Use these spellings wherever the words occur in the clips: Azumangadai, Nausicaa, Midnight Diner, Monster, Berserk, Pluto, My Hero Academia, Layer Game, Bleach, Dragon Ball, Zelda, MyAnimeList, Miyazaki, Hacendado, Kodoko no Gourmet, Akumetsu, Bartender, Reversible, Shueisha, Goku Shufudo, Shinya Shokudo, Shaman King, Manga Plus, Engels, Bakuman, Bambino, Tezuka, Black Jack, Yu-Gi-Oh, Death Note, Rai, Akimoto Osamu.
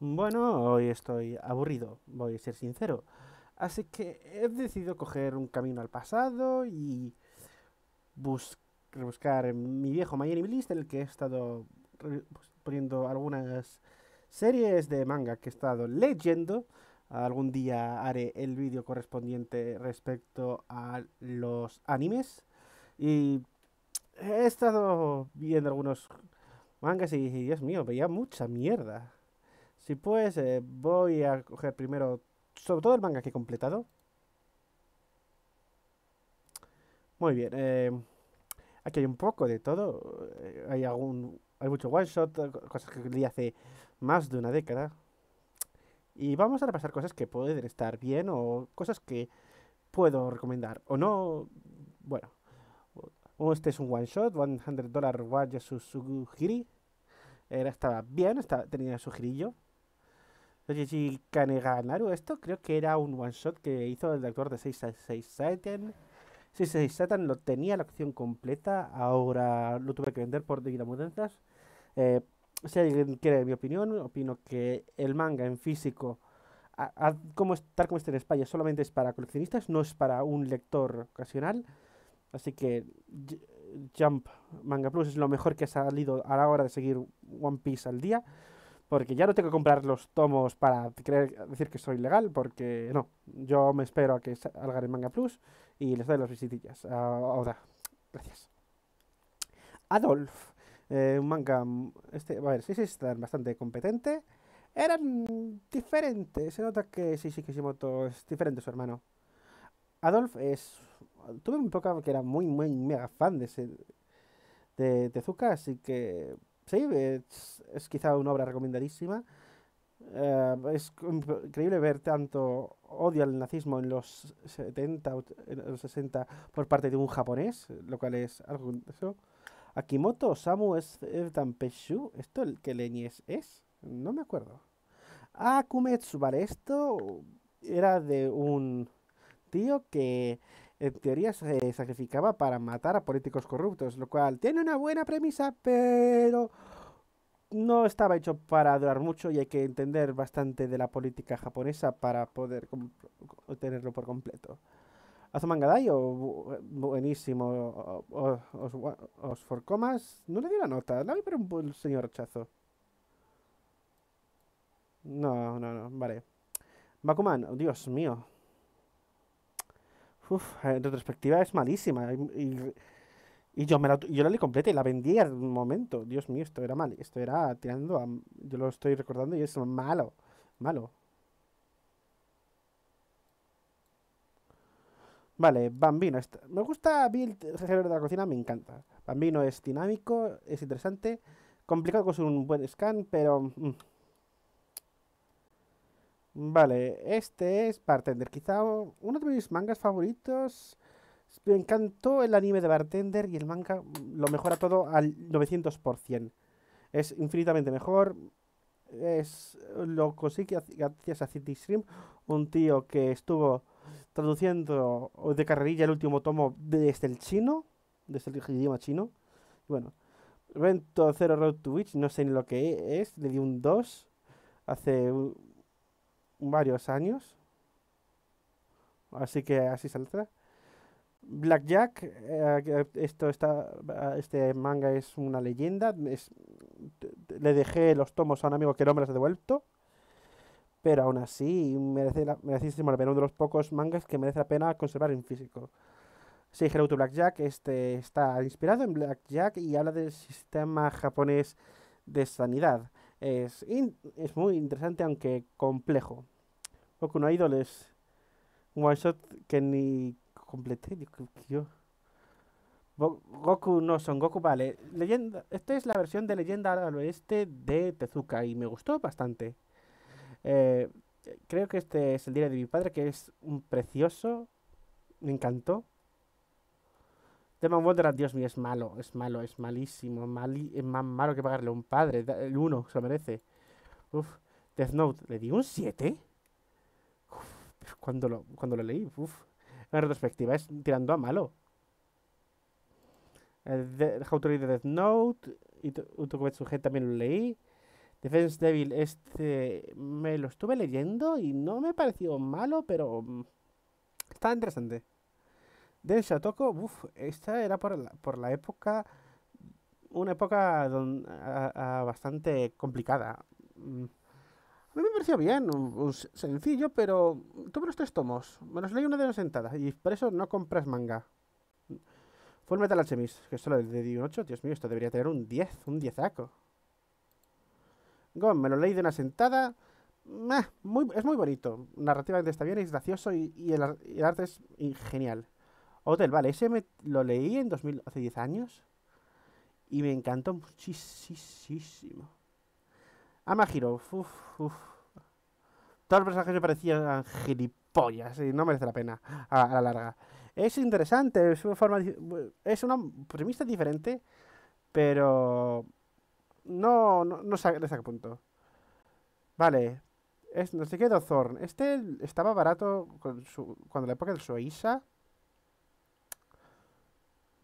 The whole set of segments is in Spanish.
Bueno, hoy estoy aburrido, voy a ser sincero. Así que he decidido coger un camino al pasado y buscar mi viejo MyAnimeList, en el que he estado poniendo algunas series de manga que he estado leyendo. Algún día haré el vídeo correspondiente respecto a los animes. Y he estado viendo algunos mangas y, Dios mío, veía mucha mierda. Sí, pues voy a coger primero, sobre todo el manga que he completado. Muy bien, aquí hay un poco de todo. Hay mucho one shot, cosas que leí hace más de una década. Y vamos a repasar cosas que pueden estar bien o cosas que puedo recomendar o no. Bueno, este es un one shot, $100 Waya Susugiri. Estaba bien, tenía su girillo. Yoshi Kaneganaru, esto creo que era un one shot que hizo el actor de 666 Satan. 666 Satan lo tenía la acción completa, ahora lo tuve que vender por debidas mudanzas. Si alguien quiere mi opinión, opino que el manga en físico, tal como está en España, solamente es para coleccionistas, no es para un lector ocasional. Así que Jump Manga Plus es lo mejor que ha salido a la hora de seguir One Piece al día, porque ya no tengo que comprar los tomos para decir que soy legal, porque no, yo me espero a que salgan en Manga Plus y les doy las visitillas. Ahora, gracias. Adolf, un manga, a ver, sí, está bastante competente. Eran diferentes, se nota que sí, Kishimoto es diferente a su hermano. Adolf es... Tuve un poco que era muy, muy mega fan de Tezuka, así que sí, es quizá una obra recomendadísima. Es increíble ver tanto odio al nazismo en los 70 o en los 60 por parte de un japonés, lo cual es algo... Eso. Akimoto Osamu es Tampeshu, ¿esto el que leñes es? No me acuerdo. Akumetsu, vale, esto era de un tío que... en teoría se sacrificaba para matar a políticos corruptos, lo cual tiene una buena premisa, pero no estaba hecho para durar mucho y hay que entender bastante de la política japonesa para poder obtenerlo por completo. Azumangadai, buenísimo, Os for Comas, no le di la nota, la vi pero un buen señor rechazo. No, vale. Bakuman, Dios mío. Uf, en retrospectiva es malísima y yo la leí completa y la vendí al momento. Dios mío, esto era mal, esto era tirando a... Yo lo estoy recordando y es malo, malo. Vale, Bambino, me gusta Bill, el género de la cocina, me encanta. Bambino es dinámico, es interesante, complicado con un buen scan, pero... Vale, este es Bartender, quizá uno de mis mangas favoritos. Me encantó el anime de Bartender y el manga lo mejora todo al 900%. Es infinitamente mejor. Lo consigue gracias a CityStream, un tío que estuvo traduciendo de carrerilla el último tomo desde el chino, desde el idioma chino. Bueno, Rento Zero Road to Witch, no sé ni lo que es, le di un 2 hace varios años, así que así saldrá. Black Jack, este manga es una leyenda. Le dejé los tomos a un amigo que no me los ha devuelto, pero aún así merecidísimo la pena, uno de los pocos mangas que merece la pena conservar en físico. Sí, Hello to Black Jack, este está inspirado en Black Jack y habla del sistema japonés de sanidad. Es muy interesante, aunque complejo. Boku no Idol es un one shot que ni completé. Goku no Son Goku, vale. Leyenda, esta es la versión de Leyenda al Oeste de Tezuka y me gustó bastante. Creo que este es el diario de mi padre, que es un precioso. Me encantó. Demon Wonderland, Dios mío, es malísimo, es más malo que pagarle a un padre, el 1 se lo merece. Uf, Death Note, le di un 7. Uf, cuando lo leí, uf, en retrospectiva es tirando a malo. How to Read the Death Note, Utokumetsu G también lo leí. Defense Devil, este me lo estuve leyendo y no me pareció malo, pero está interesante. Del Shotoko, uff, esta era por la época, una época bastante complicada. A mí me pareció bien, sencillo, pero tuve los 3 tomos. Me los leí una de las sentadas y por eso no compras manga. Full Metal Alchemist, que solo es de 18, Dios mío, esto debería tener un 10, un 10aco. Gon, me lo leí de una sentada. Es muy bonito, narrativamente está bien, es gracioso y el arte es genial. Hotel, vale, ese me lo leí en 2000, hace 10 años y me encantó muchísimo. Ama Hero, todos los personajes me parecían gilipollas y no merece la pena a la larga. Es interesante, es una premisa diferente, pero no saca punto. Vale, es no sé qué Dozorn. Este estaba barato cuando la época del Shueisha.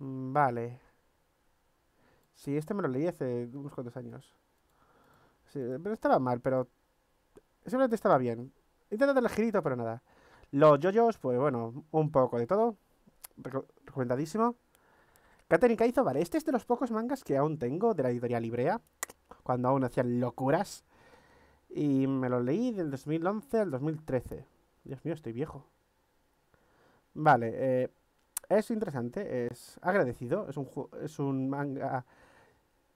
Vale. Sí, este me lo leí hace unos cuantos años. Sí, pero estaba mal, pero simplemente estaba bien. Intentando el girito, pero nada. Los yoyos, pues bueno, un poco de todo. Recomendadísimo. Katherine Kaizo, vale, este es de los pocos mangas que aún tengo de la editorial Librea, cuando aún hacían locuras. Y me lo leí del 2011 al 2013. Dios mío, estoy viejo. Vale, es interesante, es agradecido. Es un manga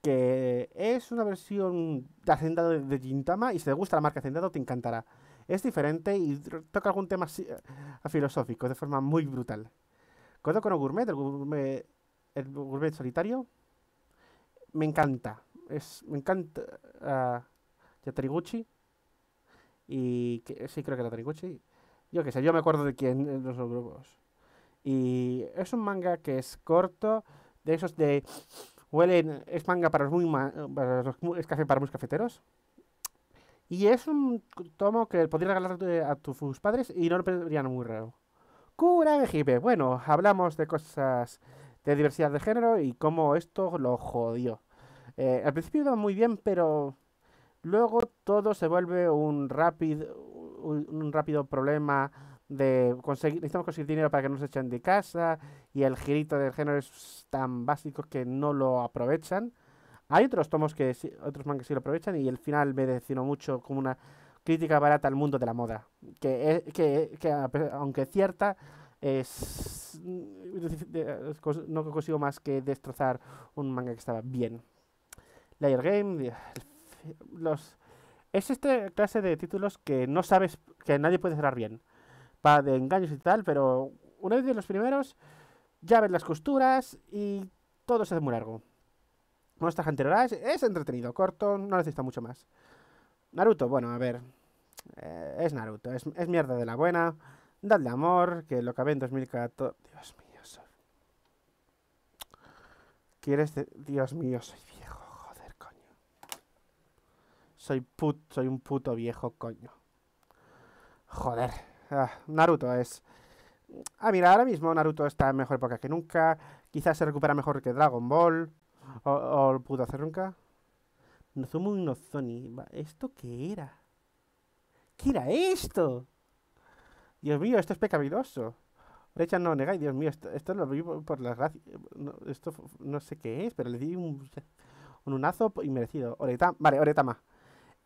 que es una versión de Hacendado de Gintama. Y si te gusta la marca Hacendado, te encantará. Es diferente y toca algún tema filosófico de forma muy brutal. Kodoko no Gourmet, el gourmet solitario, me encanta. Me encanta Yatariguchi. Y sí, creo que era Yatariguchi. Yo qué sé, yo me acuerdo de quién en los grupos. Y es un manga que es corto, de esos de huelen, es manga para los es café para muy cafeteros. Y es un tomo que podrías regalar a tus padres y no lo pedirían muy raro. Kuregibe, bueno, hablamos de cosas de diversidad de género y cómo esto lo jodió. Al principio iba muy bien, pero luego todo se vuelve un rápido problema de necesitamos conseguir dinero para que nos echen de casa, y el girito del género es tan básico que no lo aprovechan. Hay otros tomos que sí, otros mangas que sí lo aprovechan, y el final me decepcionó mucho como una crítica barata al mundo de la moda, que aunque cierta, no consigo más que destrozar un manga que estaba bien. Layer Game, es esta clase de títulos que no sabes, que nadie puede cerrar bien, para de engaños y tal, pero una vez de los primeros ya ves las costuras y todo se hace muy largo. Monster Hunter Rai es entretenido, corto, no necesita mucho más. Naruto, bueno, a ver, es Naruto, es mierda de la buena. Dadle amor, que lo acabé en 2014. Dios mío, soy... Dios mío, soy viejo, joder, coño. Soy un puto viejo, coño. Joder. Naruto es... mira, ahora mismo Naruto está en mejor época que nunca. Quizás se recupera mejor que Dragon Ball. O el puto Acerronca. Nozomu Nozoni. ¿Esto qué era? ¿Qué era esto? Dios mío, esto es pecaminoso. Brecha no negáis, Dios mío, esto lo vi por las gracias. No, esto no sé qué es, pero le di un unazo inmerecido. Vale, Oretama.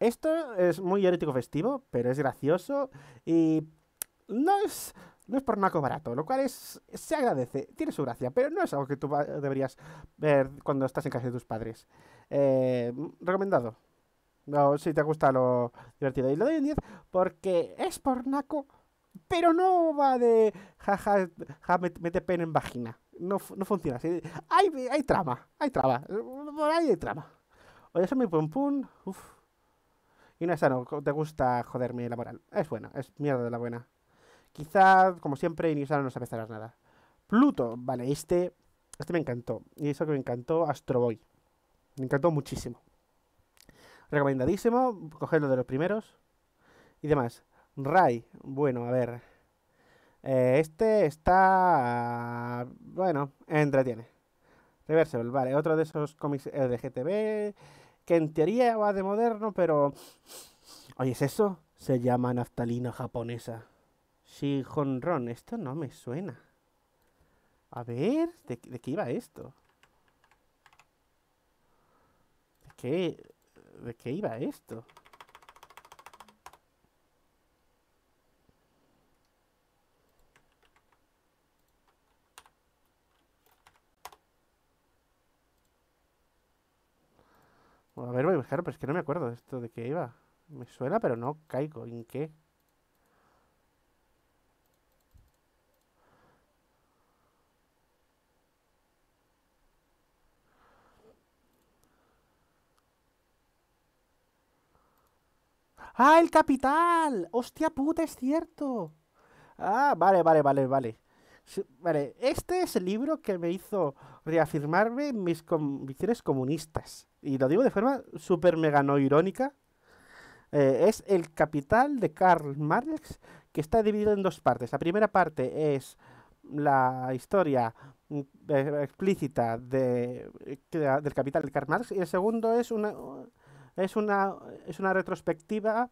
Esto es muy erótico festivo, pero es gracioso y no es por naco barato, lo cual se agradece, tiene su gracia, pero no es algo que tú deberías ver cuando estás en casa de tus padres. Recomendado. No, si te gusta lo divertido. Y lo doy un 10 porque es por naco, pero no va de jaja, mete pene en vagina. No funciona así. Hay trama, hay trama. Oye, eso me pum pum. Uff. Y no es sano, te gusta joderme la moral. Es buena, es mierda de la buena. Quizá, como siempre, Inisano no sabe cerrar nada. Pluto, vale, este me encantó. Y eso que me encantó, Astroboy. Me encantó muchísimo. Recomendadísimo, cogerlo de los primeros. Y demás. Rai, bueno, a ver. Este está... bueno, entretiene. Reversible, vale, otro de esos cómics de GTB... que en teoría va de moderno, pero... Oye, ¿es eso? Se llama naftalina japonesa. Shijonron, esto no me suena. A ver, ¿de qué iba esto? ¿De qué iba esto? A ver, voy a buscar, pero es que no me acuerdo de esto, de qué iba. Me suena, pero no caigo en qué. ¡Ah, el capital! ¡Hostia puta, es cierto! Ah, vale. Vale, este es el libro que me hizo reafirmarme mis convicciones comunistas. Y lo digo de forma súper mega no irónica. Es El Capital de Karl Marx, que está dividido en dos partes. La primera parte es la historia explícita del Capital de Karl Marx, y el segundo es una retrospectiva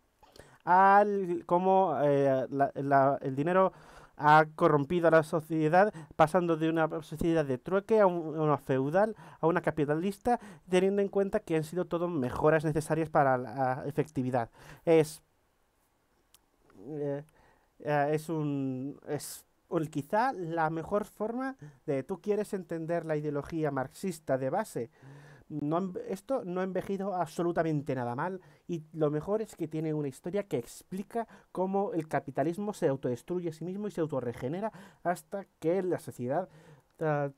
al cómo el dinero ha corrompido a la sociedad, pasando de una sociedad de trueque a una feudal, a una capitalista, teniendo en cuenta que han sido todo mejoras necesarias para la efectividad. Quizá la mejor forma de tú quieres entender la ideología marxista de base. No, esto no ha envejecido absolutamente nada mal, y lo mejor es que tiene una historia que explica cómo el capitalismo se autodestruye a sí mismo y se autorregenera hasta que la sociedad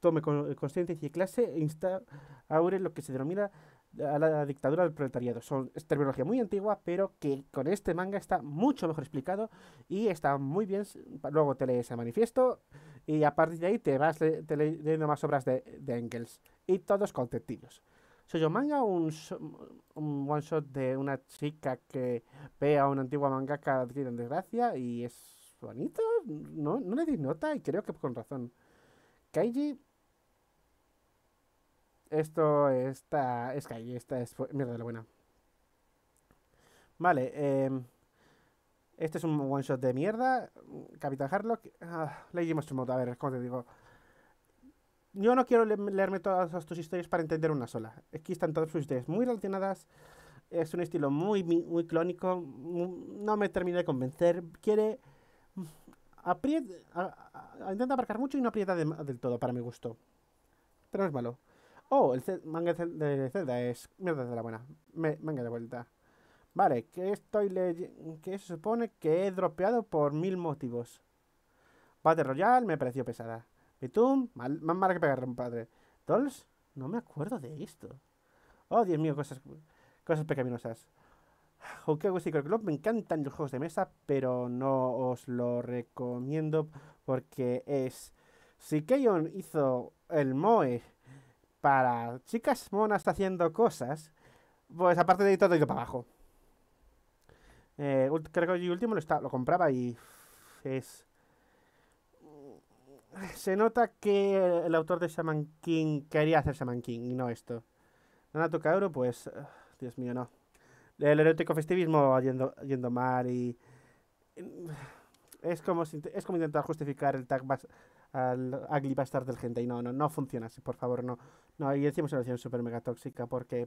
tome conciencia y clase e instaure lo que se denomina la dictadura del proletariado. Es terminología muy antigua, pero que con este manga está mucho mejor explicado y está muy bien. Luego te lees el manifiesto y a partir de ahí te vas leyendo más obras de Engels, y todos contentillos. Soy yo manga, un one shot de una chica que ve a una antigua mangaka adquirida en desgracia, y es bonito, no le di nota, y creo que con razón. Kaiji, es Kaiji, esta es mierda de la buena. Vale, este es un one shot de mierda. Capitán Harlock, leímos su moto, a ver, ¿cómo te digo? Yo no quiero leerme todas tus historias para entender una sola. Aquí están todas sus historias muy relacionadas. Es un estilo muy clónico. No me termina de convencer. Intenta abarcar mucho y no aprieta del todo, para mi gusto. Pero no es malo. Oh, el manga de Zelda es mierda de la buena. Manga de vuelta. Vale, que se supone que he dropeado por 1000 motivos. Battle Royale me pareció pesada. Bitum, más mal que pegar, compadre. Dolls, no me acuerdo de esto. Oh, Dios mío, cosas pecaminosas. Houkeiku Secret Club, me encantan los juegos de mesa, pero no os lo recomiendo porque es... Si Keion hizo el Moe para chicas monas haciendo cosas, pues aparte de todo, he ido para abajo. Creo que el último lo compraba y... Se nota que el autor de Shaman King quería hacer Shaman King y no esto. Naruto Kaoru, pues... Dios mío, no. El erótico festivismo yendo mal y... Es como intentar justificar el tag al ugly bastard del hentai. No funciona así, por favor, no. No, y decimos una versión super mega tóxica. ¿Por qué?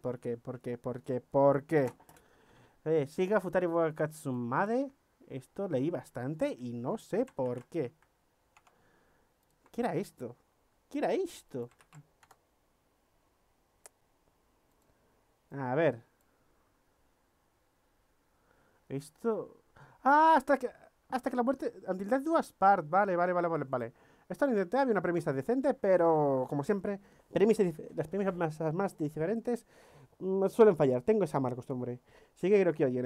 Siga Futari wa Katsumade. Esto leí bastante y no sé por qué. ¿Qué era esto? A ver. Esto... ¡Ah! Hasta que la muerte... Until Death Do Us Part. Vale. Esto lo intenté, había una premisa decente, pero... Como siempre, las premisas más diferentes suelen fallar. Tengo esa mala costumbre. Sí que creo que hoy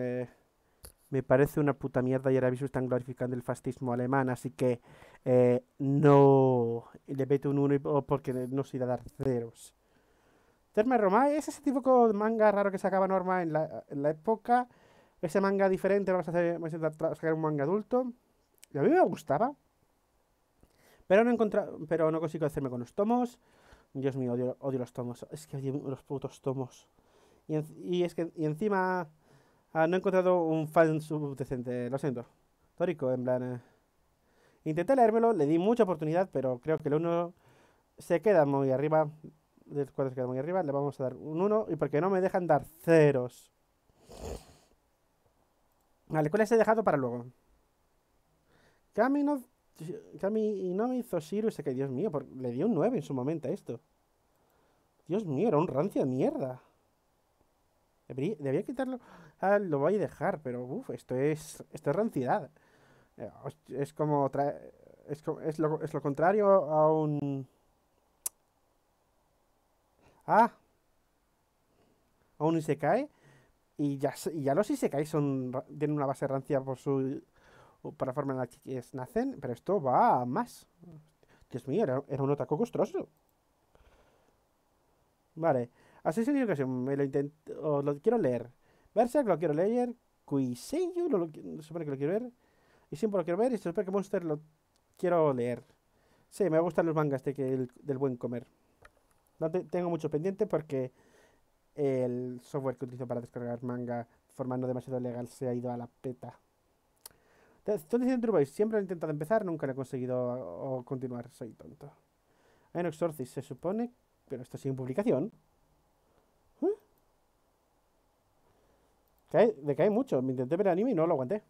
me parece una puta mierda y ahora mismo están glorificando el fascismo alemán, así que no le meto un 1 porque no se irá a dar ceros. Terma Roma es ese tipo de manga raro que sacaba Norma en la época. Ese manga diferente, vamos a sacar un manga adulto. Y a mí me gustaba, pero no consigo hacerme con los tomos. Dios mío, odio los tomos. Es que odio los putos tomos. Y encima no he encontrado un fansub decente. Lo siento, Tórico, en plan... Intenté leérmelo, le di mucha oportunidad, pero creo que el 1 se queda muy arriba. El 4 se queda muy arriba, le vamos a dar un 1. Y porque no me dejan dar ceros. Vale, ¿cuáles he dejado para luego? Kami Inomi Zoshiru Sekei. Dios mío, le di un 9 en su momento a esto. Dios mío, era un rancio de mierda. Debía quitarlo. Ah, lo voy a dejar, pero uff, esto es rancidad. Es como es lo contrario a un... a un isekai. Y ya los isekais tienen una base rancia por su... para la forma en la que nacen. Pero esto va a más. Dios mío, era un otaku costroso. Vale. Así es la ocasión. Me lo intento... Lo quiero leer. Berserk lo quiero leer. Kuisenyu lo supone que lo quiero ver. Y siempre lo quiero ver. Y se supone que Monster lo quiero leer. Sí, me gustan los mangas del buen comer. No tengo mucho pendiente porque... el software que utilizo para descargar manga de forma no demasiado legal se ha ido a la peta. Estoy diciendo True Boys, siempre lo he intentado empezar, nunca lo he conseguido o continuar, soy tonto. Hay un Exorcist, se supone, pero esto sigue en publicación. Decae mucho, me intenté ver el anime y no lo aguanté.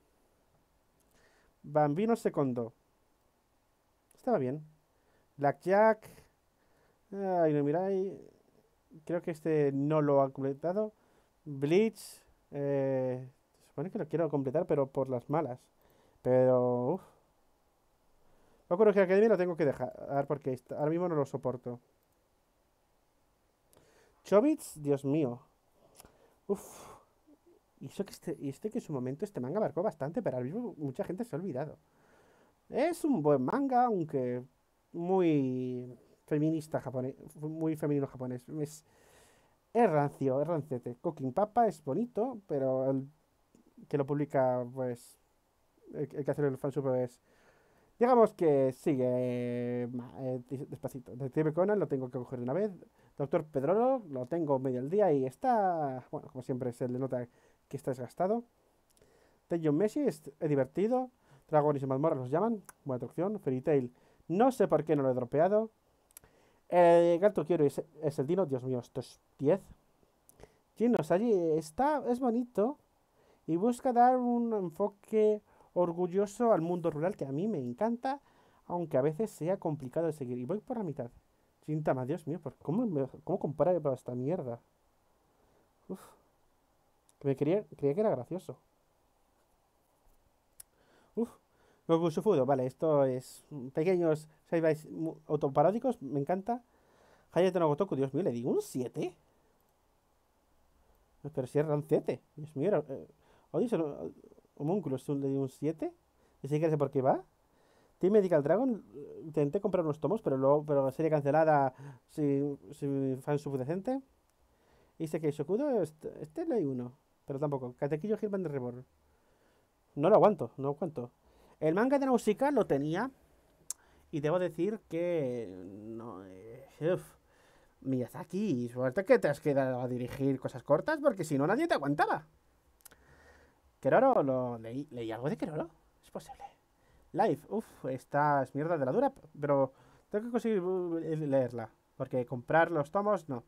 Bambino Secondo. Estaba bien. Black Jack. Ay, no miráis. Creo que este no lo ha completado. Bleach. Se supone que lo quiero completar, pero por las malas. Pero... Uf. No creo que Academia lo tengo que dejar, porque ahora mismo no lo soporto. Chobits, Dios mío. Uf. Y eso que que en su momento este manga marcó bastante, pero ahora mismo mucha gente se ha olvidado. Es un buen manga, aunque muy... feminista japonés, muy femenino japonés. Es rancio, es rancete. Cooking Papa es bonito, pero el que lo publica, pues el que hace el fansub es, digamos que sigue despacito. Detective Conan lo tengo que coger de una vez. Doctor Pedrolo lo tengo medio al día y está, bueno, como siempre se le nota que está desgastado. Tenyon Messi es divertido. Dragones y mazmorras los llaman, buena traducción. Fairy Tail, no sé por qué no lo he dropeado. El gato quiero es el Dino. Dios mío, esto es 10. Chinos, allí está, es bonito. Y busca dar un enfoque orgulloso al mundo rural que a mí me encanta, aunque a veces sea complicado de seguir. Y voy por la mitad. Gintama, Dios mío, ¿cómo comparar para esta mierda? Uf. Creía que era gracioso. Uf. Goku Shufudo, vale, esto es pequeños seibais autoparódicos, me encanta. Hayate no Gotoku, Dios mío, le digo un 7. Pero si es rancete, Dios mío, Odison Homúnculos, le digo un 7. Y si quieres, ¿por qué va? Team Medical Dragon, intenté comprar unos tomos, pero sería cancelada sin fan subdecente. Y sé que Shokudo, este le doy uno, pero tampoco. Katekillo Hitman de Reborn. No lo aguanto, no aguanto. El manga de Nausicaa lo tenía y debo decir que no, Miyazaki, suerte que te has quedado a dirigir cosas cortas porque si no nadie te aguantaba. Keroro, lo leí algo de Keroro, es posible. Life, uff, esta es mierda de la dura, pero tengo que conseguir leerla porque comprar los tomos no.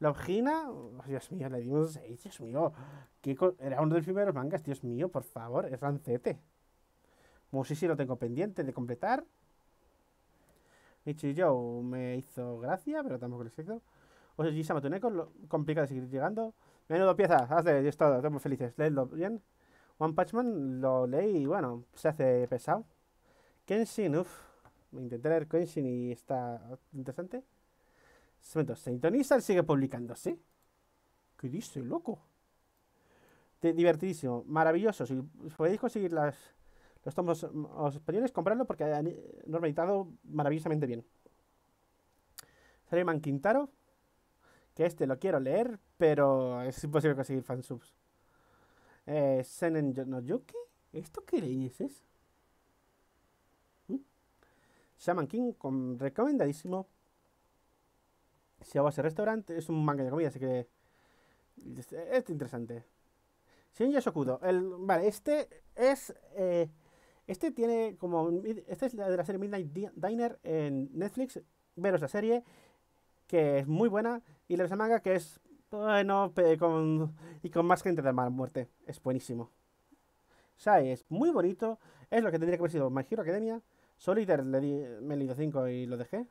Longina, oh, Dios mío, le di un 6, Dios mío, era uno de los primeros mangas, Dios mío, por favor, es rancete. Musisi lo tengo pendiente de completar. Michiyou me hizo gracia, pero tampoco lo exacto. Oseji-sama Tuneko, complicado de seguir llegando. Menudo pieza, hazle, Dios todo, estamos felices. Leedlo bien. One Punch Man lo leí y bueno, se hace pesado. Kenshin, uff, me intenté leer Kenshin y está interesante. Sintonizar sigue publicando, ¿sí? ¿Qué dice, loco? Divertidísimo, maravilloso. Si podéis conseguir los tomos españoles, comprarlo porque han normalizado maravillosamente bien. Shaman Quintaro, que este lo quiero leer, pero es imposible conseguir fansubs. Senen no Yuki, ¿esto qué leyes es? Shaman King, recomendadísimo. Si hago ese restaurante, es un manga de comida, así que Este es interesante. Shinya Shokudo. Vale, este es... este tiene como... Este es de la serie Midnight Diner en Netflix. Veros la serie, que es muy buena. Y la manga, que es... Bueno, con más gente de mala muerte. Es buenísimo. Sai es muy bonito. Es lo que tendría que haber sido My Hero Academia. Solitaire me leí 5 y lo dejé.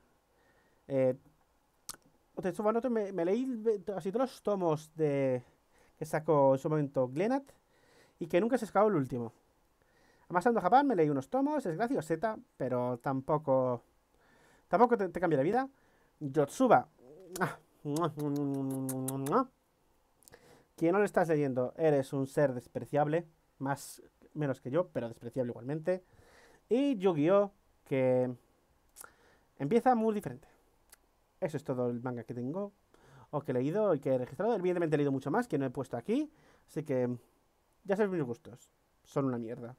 Me leí así todos los tomos de que sacó en su momento Glenat y que nunca se escapó el último. Amasando a Japón me leí unos tomos, es gracioseta, pero tampoco te cambia la vida. Yotsuba. Quien no lo estás leyendo, eres un ser despreciable, menos que yo, pero despreciable igualmente. Y Yu-Gi-Oh, que empieza muy diferente. Eso es todo el manga que tengo, o que he leído y que he registrado. Evidentemente he leído mucho más, que no he puesto aquí. Así que ya sabéis mis gustos. Son una mierda.